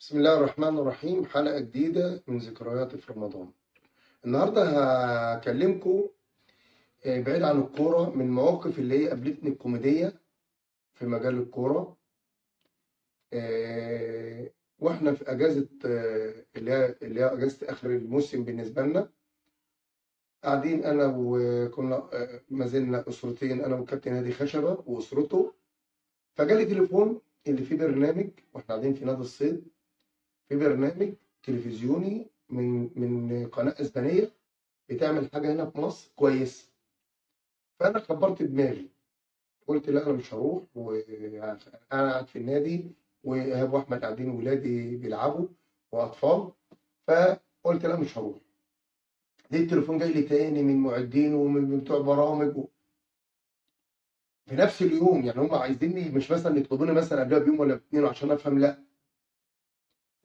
بسم الله الرحمن الرحيم. حلقة جديدة من ذكرياتي في رمضان. النهاردة هكلمكم بعيد عن الكورة من المواقف اللي هي قابلتني الكوميدية في مجال الكورة واحنا في اجازة اللي هي اجازة اخر الموسم بالنسبة لنا. قاعدين انا وكنا ما زلنا اسرتين، انا وكابتن هادي خشبة واسرته. فجالي تليفون اللي فيه برنامج واحنا قاعدين في نادي الصيد، في برنامج تلفزيوني من قناة اسبانية بتعمل حاجة هنا في مصر كويس. فأنا كبرت دماغي قلت لا أنا مش هروح، وأنا قاعد في النادي وإيهاب وأحمد قاعدين ولادي بيلعبوا وأطفال، فقلت لا مش هروح. ليه التليفون جاي لي تاني من معدين ومن بتوع برامج في نفس اليوم، يعني هم عايزيني مش مثلا يطلبوني مثلا قبلها بيوم ولا باتنين عشان أفهم، لأ.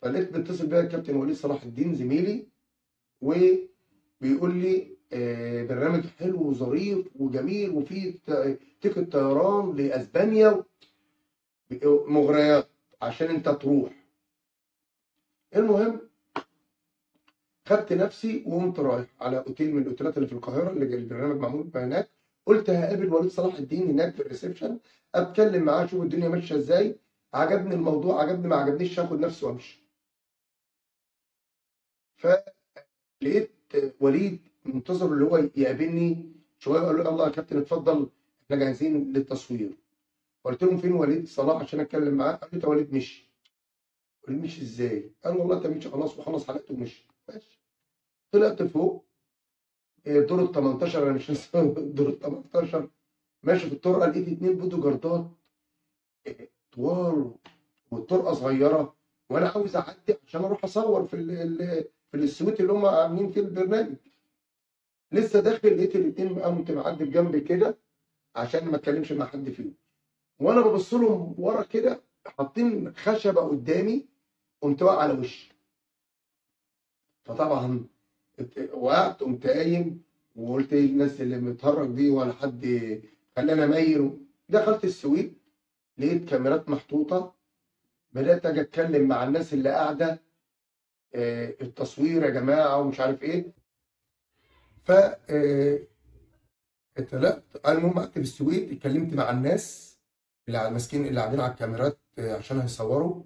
فلقيت بيتصل بيا الكابتن وليد صلاح الدين زميلي وبيقول لي برنامج حلو وظريف وجميل وفيه تيكت طيران لاسبانيا مغريات عشان انت تروح. المهم خدت نفسي وقمت رايح على اوتيل من الاوتيلات اللي في القاهره اللي البرنامج معمول هناك. قلت هقابل وليد صلاح الدين هناك في الريسبشن، اتكلم معاه اشوف الدنيا ماشيه ازاي، عجبني الموضوع عجبني ما عجبنيش هاخد نفسي وامشي. فلقيت وليد منتظر اللي هو يقابلني شويه، قال له الله يا كابتن اتفضل احنا جاهزين للتصوير. قلت لهم فين وليد صلاح عشان اتكلم معاه؟ قال لي ده وليد مشي. وليد مشي ازاي؟ قال والله ده مشي خلاص وخلص حلقته ومشي. ماشي. طلعت فوق دور ال 18، انا مش ناسي دور ال 18. ماشي في الطرقه لقيت اتنين بودو جاردات طوال والطرقه صغيره، وانا عاوز اعدي عشان اروح اصور في السويت اللي هم عاملين فيه البرنامج. لسه داخل لقيت الاثنين، قمت معدي بجنبي كده عشان ما اتكلمش مع حد فيهم، وانا ببص لهم ورا كده حاطين خشبه قدامي، قمت واقع على وشي. فطبعا وقعت قمت قايم وقلت ايه الناس اللي متهرج دي ولا حد خلاني اميل. دخلت السويت لقيت كاميرات محطوطه، بدات اجي اتكلم مع الناس اللي قاعده التصوير يا جماعه ومش عارف ايه. ف اتقلقت. المهم قعدت في السويد اتكلمت مع الناس اللي ماسكين اللي قاعدين على الكاميرات عشان هيصوروا،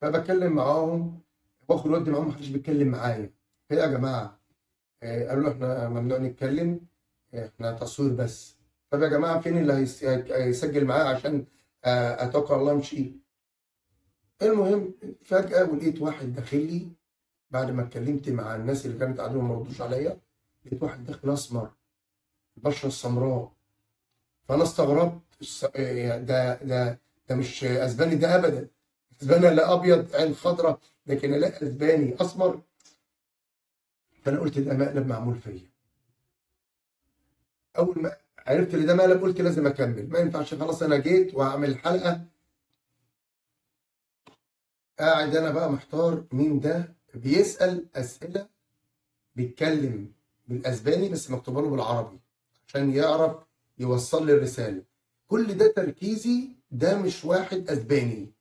فبتكلم معاهم باخد ودي معاهم، محدش بيتكلم معايا. ايه يا جماعه؟ قالوا احنا ممنوع نتكلم، احنا تصوير بس. طب يا جماعه فين اللي هيسجل معايا عشان اتوكل على الله امشي؟ المهم فجاه ولقيت واحد داخل لي بعد ما اتكلمت مع الناس اللي كانت قاعدين وما ردوش عليا، لقيت واحد داخل اسمر البشره السمراء. فانا استغربت، ده مش اسباني ده ابدا، اسباني لا ابيض عين خضراء، لكن لا اسباني اسمر. فانا قلت ده مقلب معمول فيا. اول ما عرفت ان ده مقلب قلت لازم اكمل، ما ينفعش خلاص انا جيت وهعمل حلقه. قاعد انا بقى محتار مين ده، بيسال اسئله، بيتكلم بالاسباني بس مكتوب له بالعربي عشان يعرف يوصل لي الرساله. كل ده تركيزي، ده مش واحد اسباني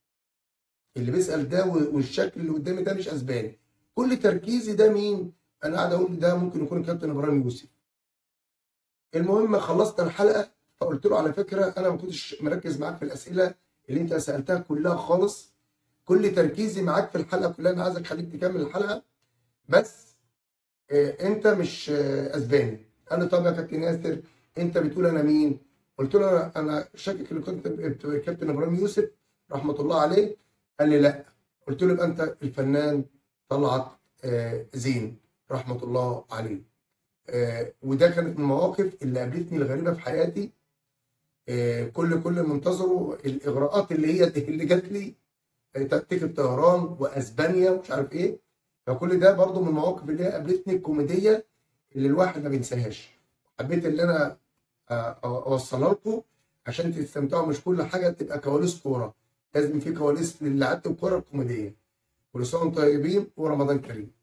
اللي بيسال ده، والشكل اللي قدامي ده مش اسباني. كل تركيزي ده مين؟ انا قاعد اقول ده ممكن يكون كابتن ابراهيم يوسف. المهم خلصت الحلقه فقلت له على فكره انا ما كنتش مركز معاك في الاسئله اللي انت سالتها كلها خالص، كل تركيزي معاك في الحلقه كلها، انا عايزك اخليك تكمل الحلقه بس انت مش اسباني. قال لي طب يا كابتن ياسر انت بتقول انا مين؟ قلت له انا شاكك اللي كنت كابتن ابراهيم يوسف رحمه الله عليه. قال لي لا. قلت له يبقى انت الفنان طلعت زين رحمه الله عليه. وده كانت من المواقف اللي قابلتني الغريبه في حياتي. كل منتظره الاغراءات اللي جات لي تكت طيران واسبانيا ومش عارف ايه. فكل ده برضو من المواقف اللي قابلتني الكوميديه اللي الواحد ما بينساهاش. حبيت اللي انا اوصلها لكم عشان تستمتعوا، مش كل حاجه تبقى كواليس كوره، لازم في كواليس للعبة الكوره الكوميديه. كل سنه وانتم طيبين ورمضان كريم.